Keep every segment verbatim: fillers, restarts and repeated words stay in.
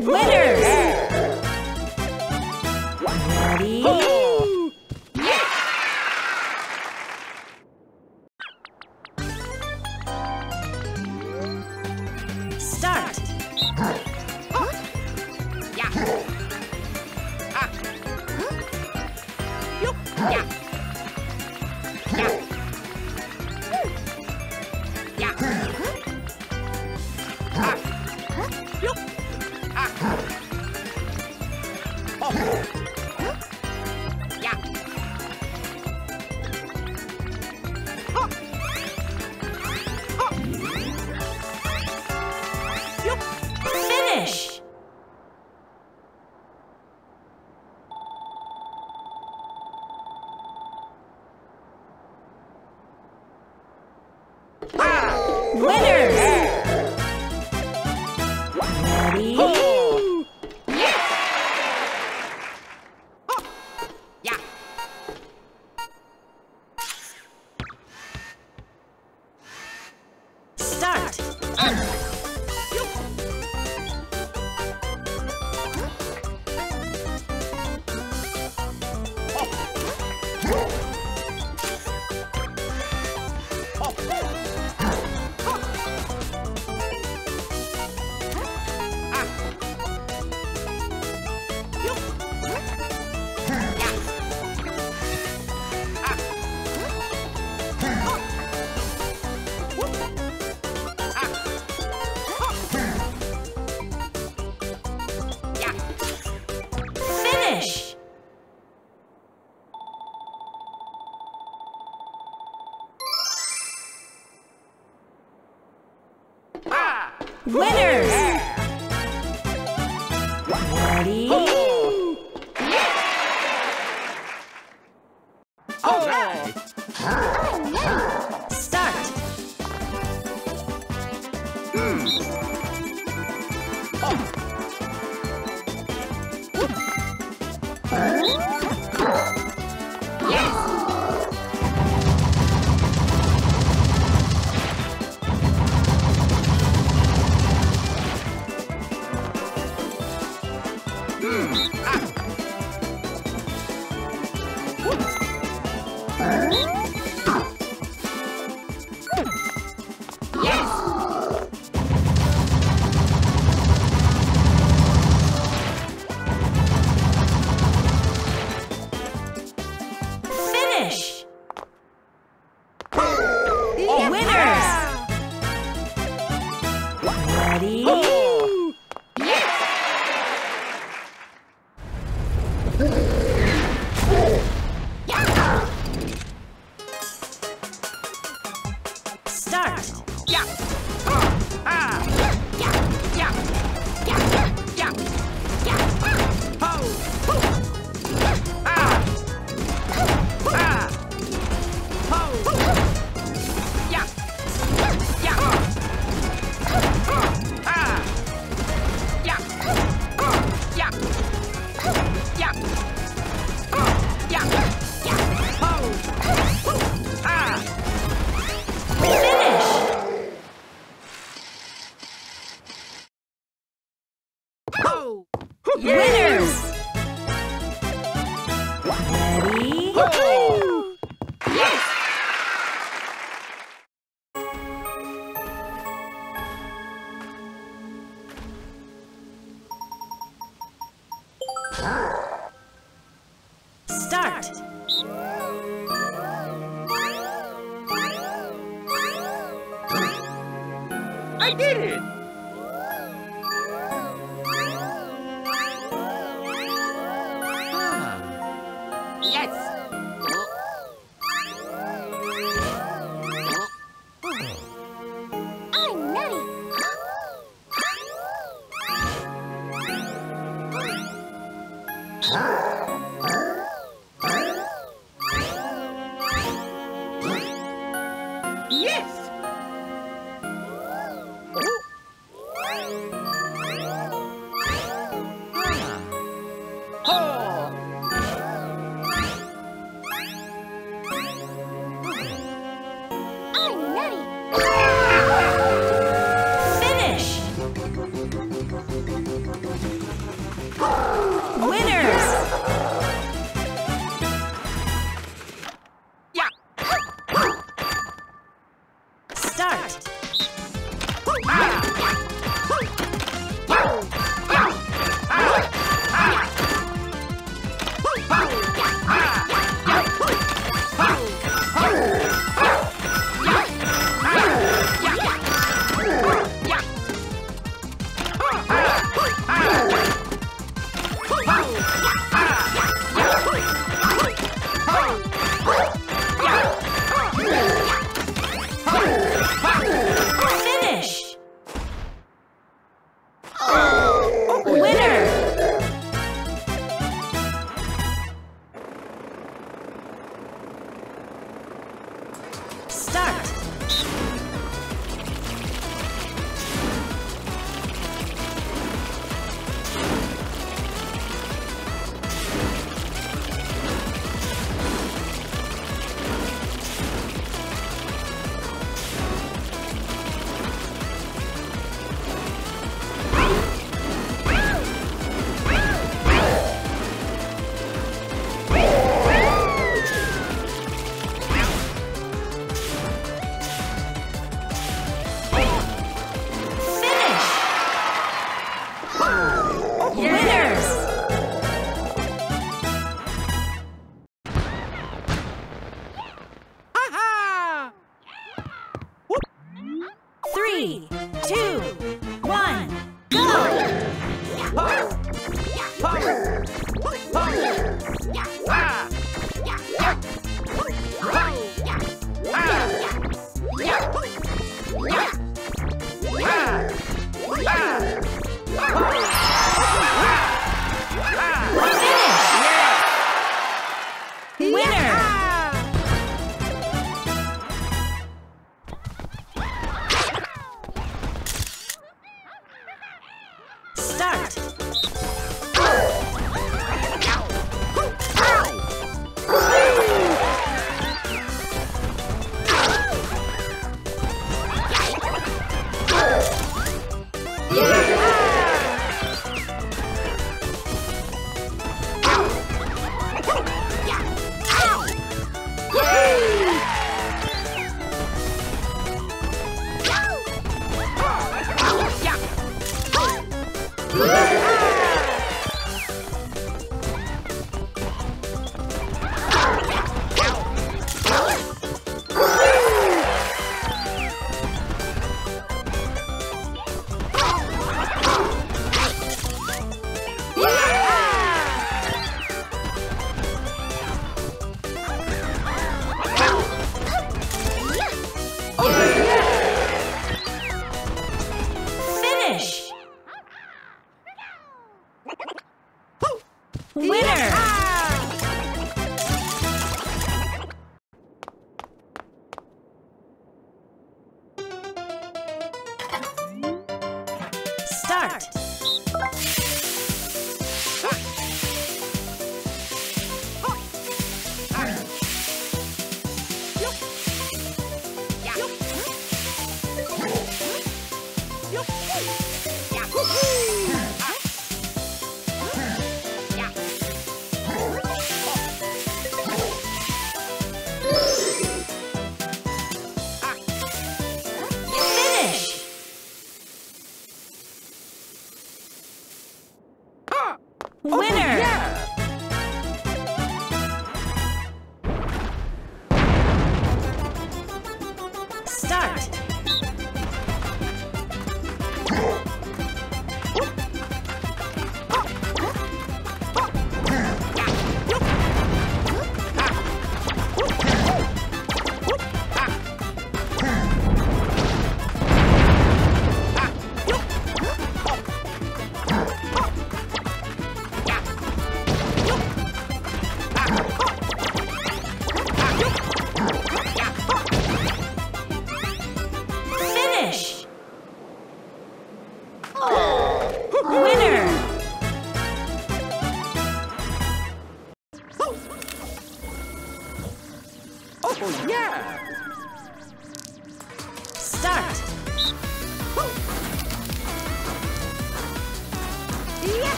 winners! Ready? Yeah. Start! Huh? Yeah. Huh? Huh? Yeah. Winners! Ready? Oh. Yeah. All right! Oh, yeah. Start! Mm. Oh. I did it! Ah. Yes! I'm ready! Yes! Yes!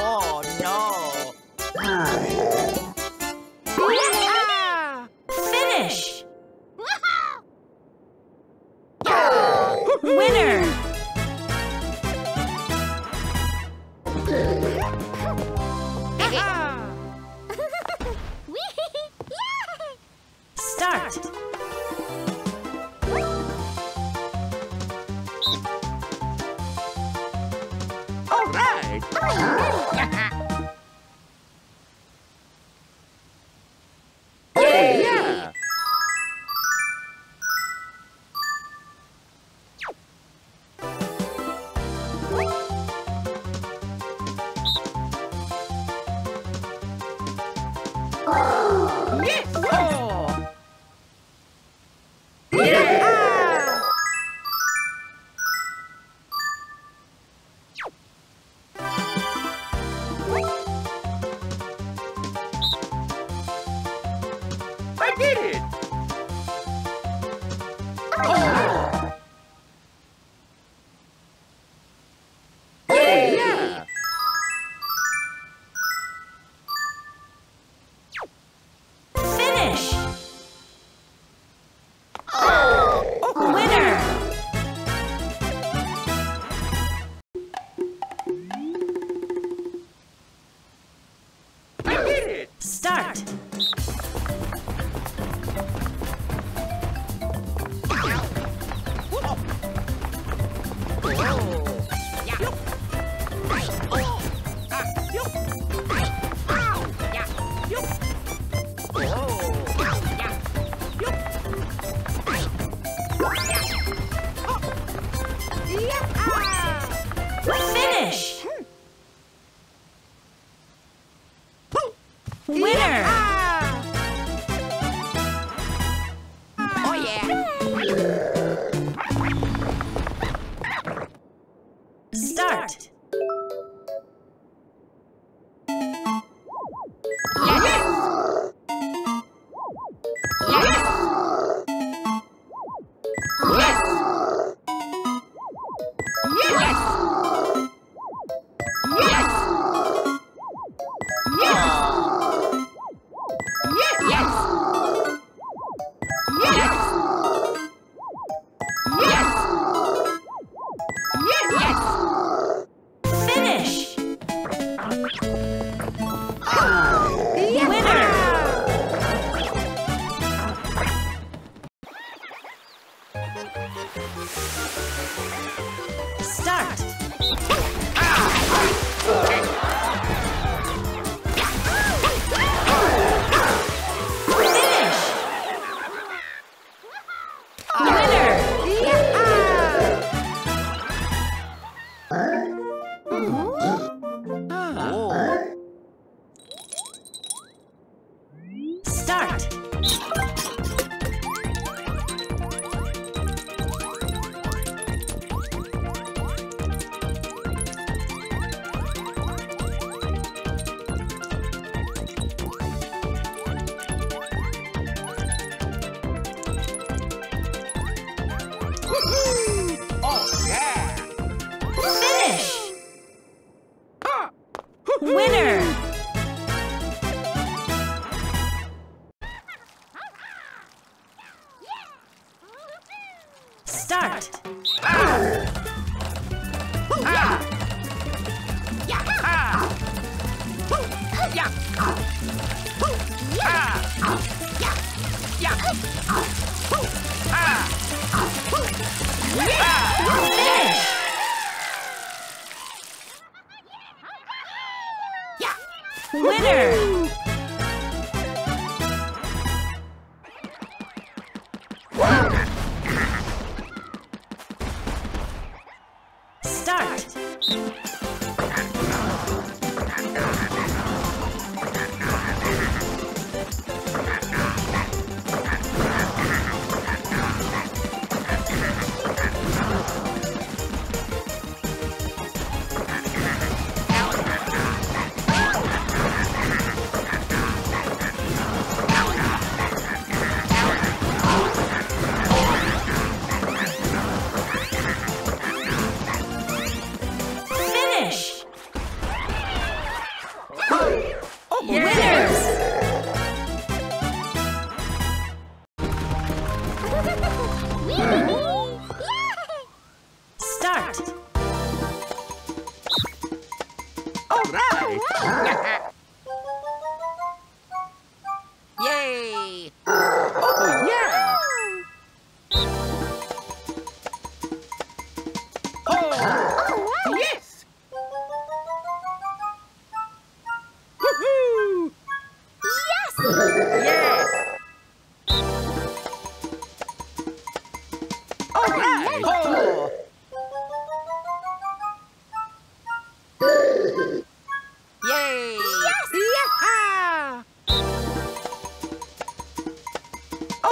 Oh no! Finish! start. All right.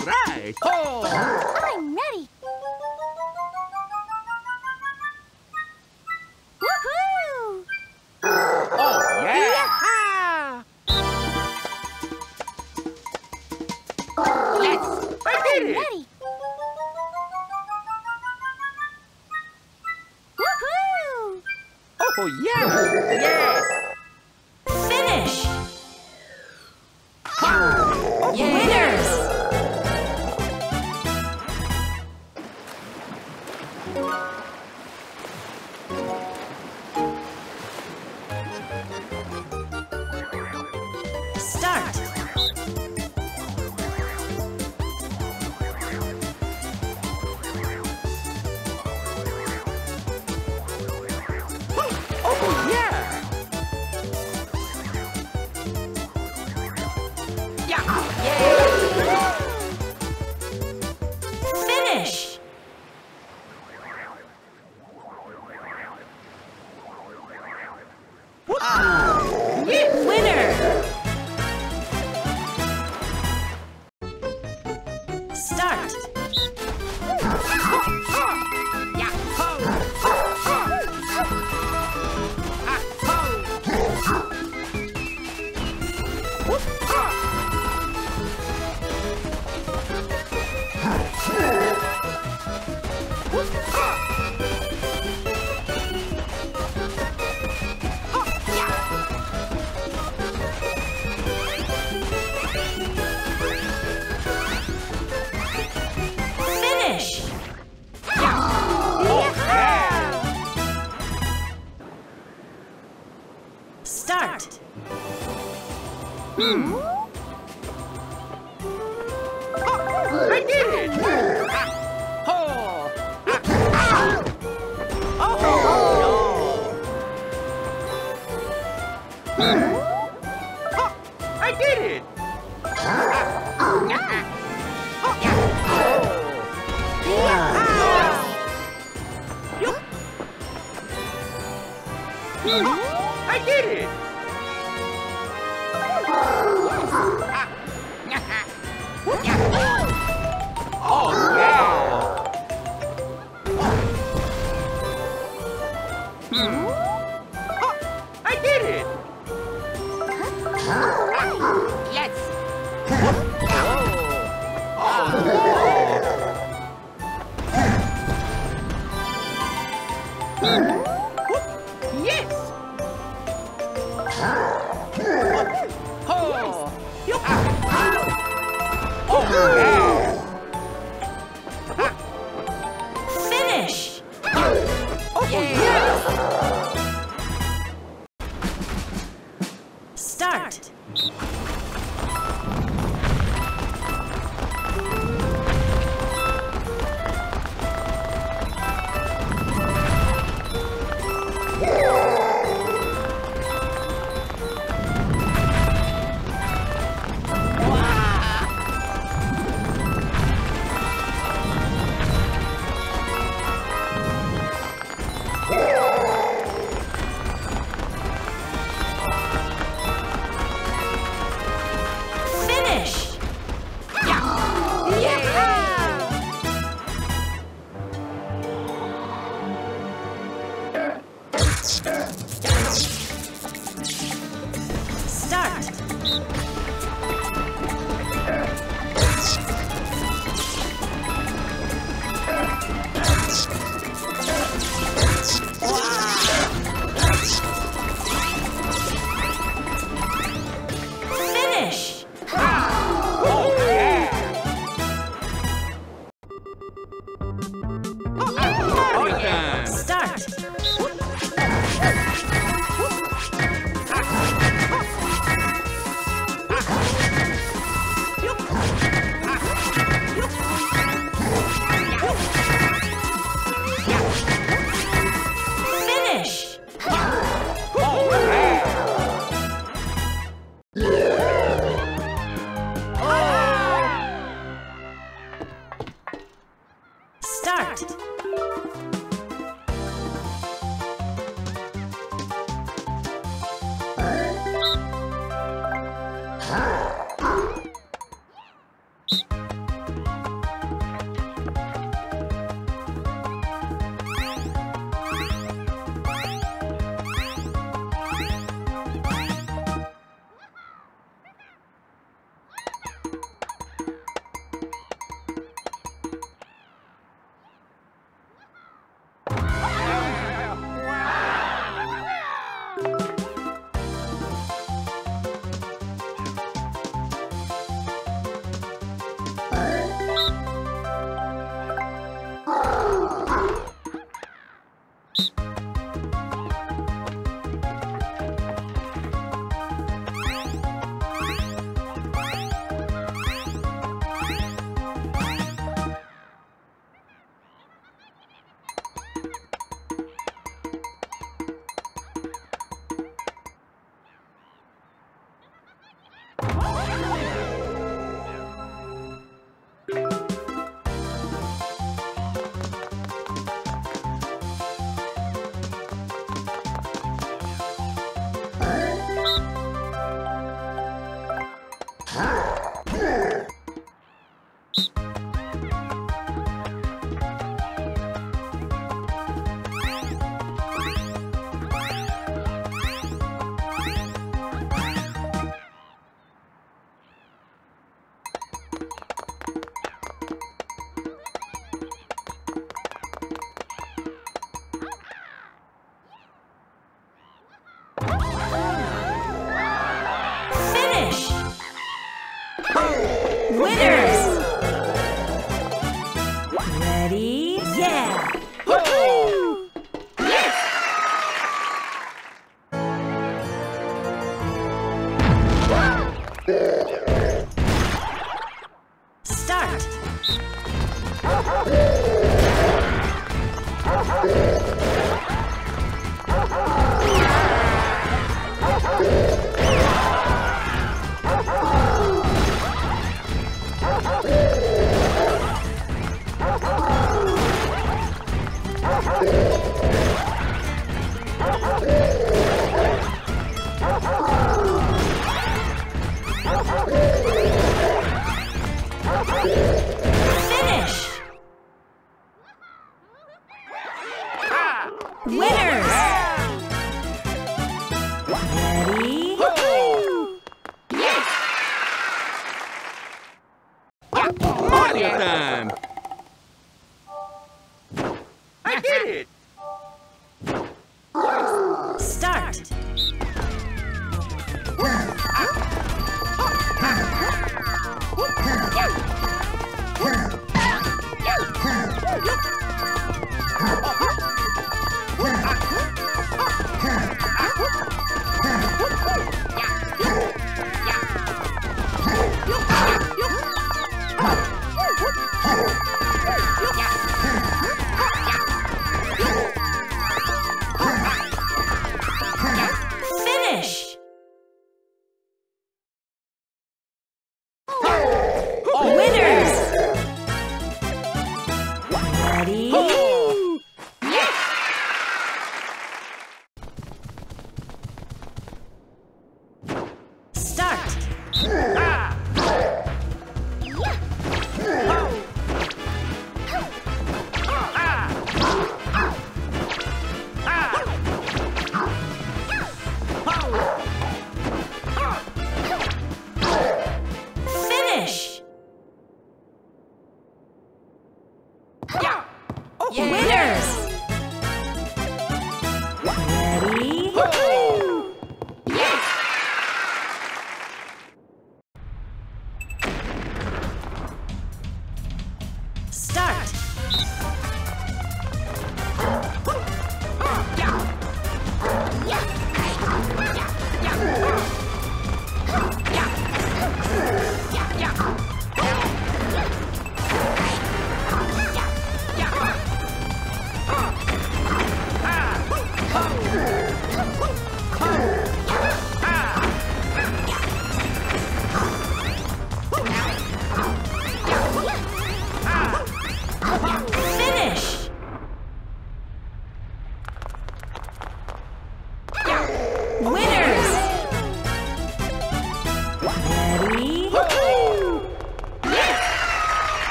All right. Oh, I'm ready. Woohoo! Oh, yeah! Yeehaw! Yes, I did it! I'm ready. Woohoo! Oh, yeah! Yeah! Finish! Ha! Winners! Hmm? Oh, I did it! winners! Ready? Yeah! Woohoo! Yes! Start!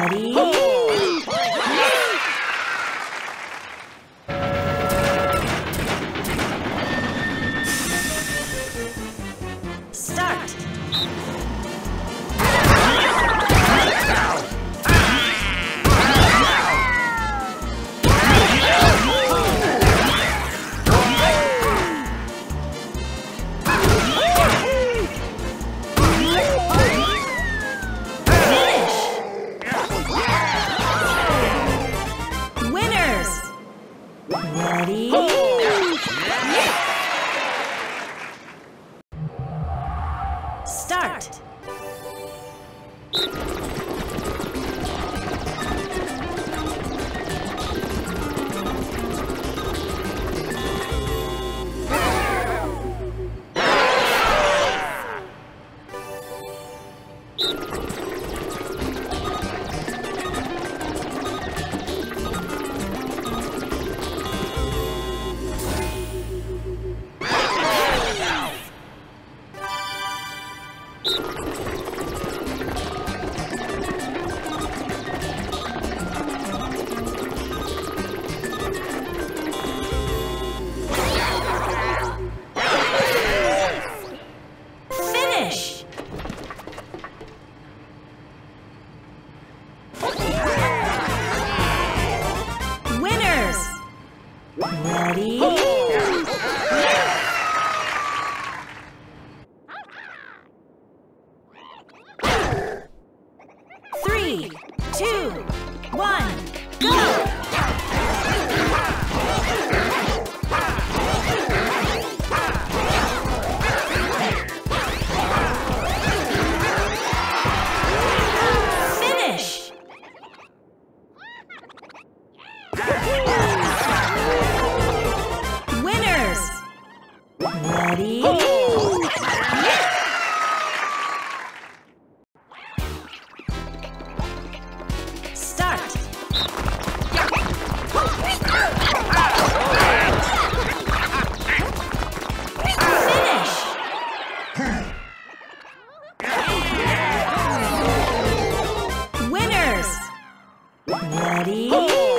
Ready? Start! Ready? Start! Ready? Three, two, one, go! Ready? Start! Finish! Winners! Ready?